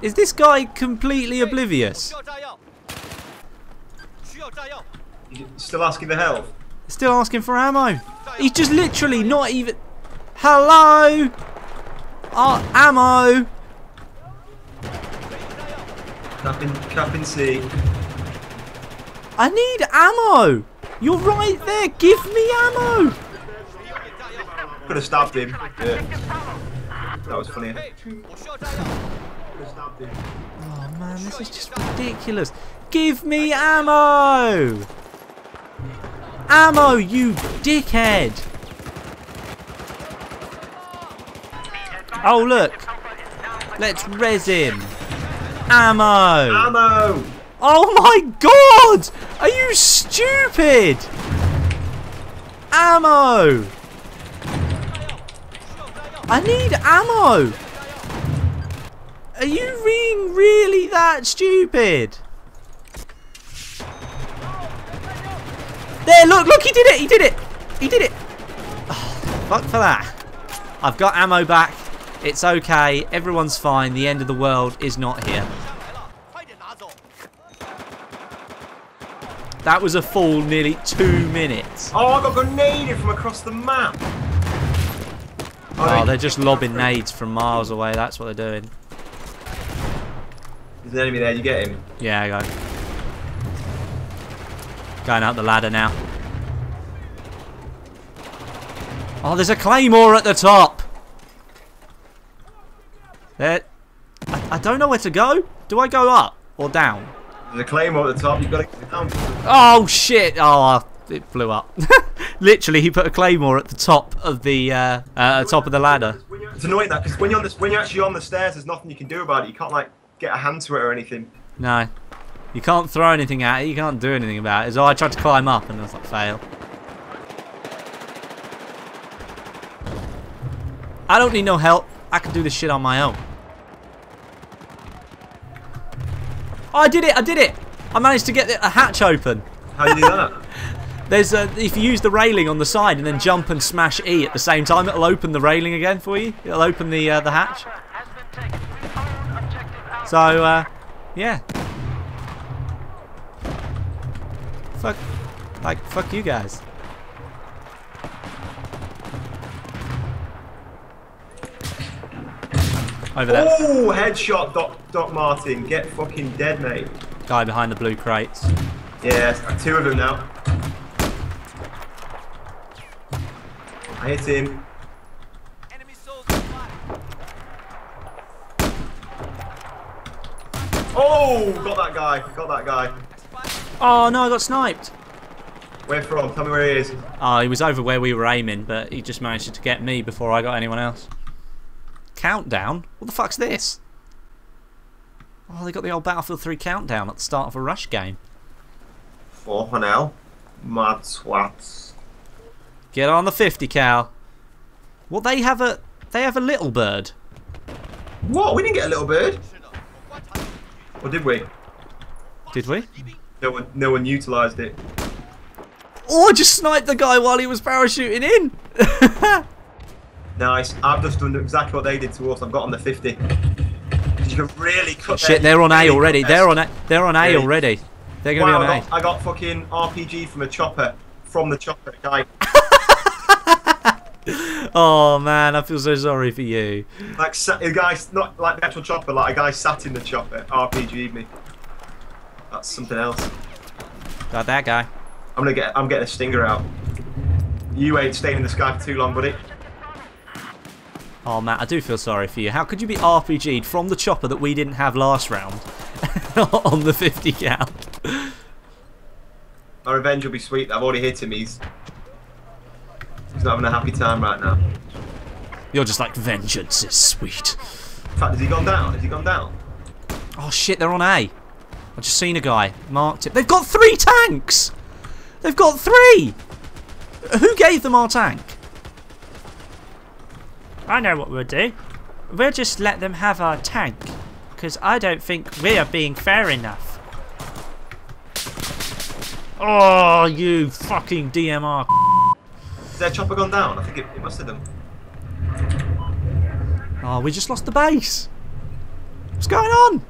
Is this guy completely oblivious? Still asking for help. Still asking for ammo. He's just literally not even... Hello? Ammo. Cap in C. I need ammo. You're right there. Give me ammo. Could have stabbed him. Yeah. That was funny. Oh man, this is just ridiculous. Give me ammo! Ammo, you dickhead! Oh look! Let's res him! Ammo! Ammo! Oh my god! Are you stupid? Ammo! I need ammo! Are you being really that stupid? There, look, he did it. Oh, fuck for that. I've got ammo back. It's okay, everyone's fine. The end of the world is not here. That was a full nearly 2 minutes. Oh, I got grenaded from across the map. Oh, they're just lobbing nades from miles away. That's what they're doing. There's an enemy there, you get him? Yeah, I got him. Going up the ladder now. Oh, there's a claymore at the top. There. I don't know where to go. Do I go up or down? There's a claymore at the top. You've got to go down. Oh shit! Oh, it flew up. Literally, he put a claymore at the top of the ladder. It's annoying that because when you're actually on the stairs, there's nothing you can do about it. You can't like get a hand to it or anything. No. You can't throw anything at it, you can't do anything about it. So I tried to climb up and I was like, fail. I don't need no help. I can do this shit on my own. Oh, I did it! I managed to get a hatch open. How do you do that? There's a, if you use the railing on the side and then jump and smash E at the same time, it'll open the railing again for you. It'll open the hatch. So, yeah. Fuck, like, fuck you guys. Over there. Oh, headshot, Doc Martin. Get fucking dead, mate. Guy behind the blue crates. Yeah, two of them now. I hit him. Oh, got that guy. Oh no, I got sniped. Where from? Tell me where he is. Oh, he was over where we were aiming, but he just managed to get me before I got anyone else. Countdown? What the fuck's this? Oh, they got the old Battlefield 3 countdown at the start of a rush game. For now, mad swats. Get on the 50 cal. Well, they have a little bird. What? We didn't get a little bird. Or did we? Did we? No one utilised it. Oh, I just sniped the guy while he was parachuting in. Nice. I've just done exactly what they did to us. I've got on the 50. You can really cut. Shit, they're on A already. They're on A already. They're gonna be on A. I got fucking RPG from a chopper guy. Oh man, I feel so sorry for you. Like a guy, not like the actual chopper, like a guy sat in the chopper, RPG'd me. That's something else. Got that guy. I'm getting a stinger out. You ain't staying in the sky for too long, buddy. Oh, Matt, I do feel sorry for you. How could you be RPG'd from the chopper that we didn't have last round on the 50 cal? My revenge will be sweet. I've already hit him. He's not having a happy time right now. You're just like, vengeance is sweet. In fact, has he gone down? Oh, shit, they're on A. I've just seen a guy, marked it. They've got 3 tanks! They've got 3! Who gave them our tank? I know what we'll do. We'll just let them have our tank. Because I don't think we are being fair enough. Oh, you fucking DMR. Has their chopper gone down? I think it must have done. Oh, we just lost the base. What's going on?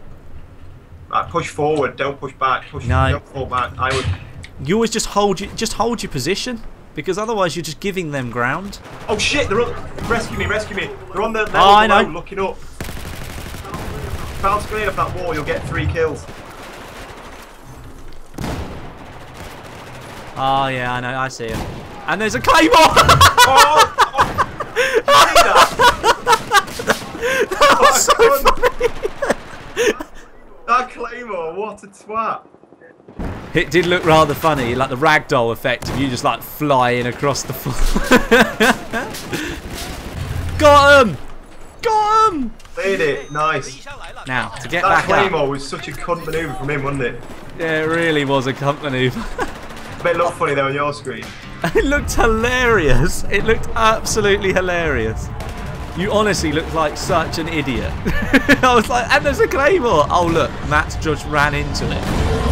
Right, push forward, don't push back. Push, no. Don't fall back. I would. You always just hold your position, because otherwise you're just giving them ground. Oh shit! They're up. Rescue me! Rescue me! They're on the level below, looking up. Bounce clear of that wall, you'll get 3 kills. Oh yeah, I know. I see him. And there's a claymore. Oh, oh. Did you see that? That was so funny. That claymore, what a twat. It did look rather funny, like the ragdoll effect of you just like flying across the floor. Got him! Got him! Made it, nice. Now, to get back up. That claymore was such a cunt manoeuvre from him, wasn't it? Yeah, it really was a cunt manoeuvre. It made it look funny though on your screen. It looked hilarious. It looked absolutely hilarious. You honestly looked like such an idiot. I was like, and there's a claymore. Oh look, Matt's just ran into it.